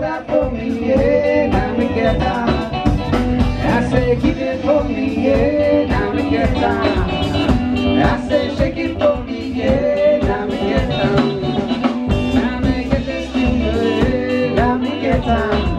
that for me, yeah, now we get down. I say keep it for me, yeah, now we get down. I say shake it for me, yeah, now we get down. Now we get this thing, yeah, now we get down.